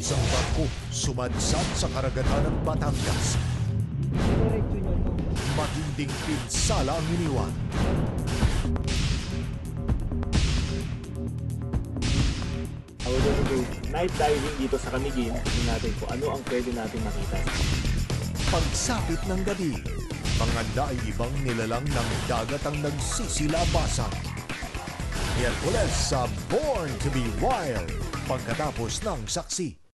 Isang bangko sumadsad sa karagatan ng Batangas. Matinding pinsala ang iniwan. I will also do night diving dito sa Camiguin. Tingnan natin kung ano ang pwede natin makita. Pagsapit ng gabi, panganda ay ibang nilalang ng dagat ang nagsisilabasan. Miyerkules sa Born to be Wild, pagkatapos ng saksi.